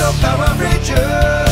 the Power Rangers.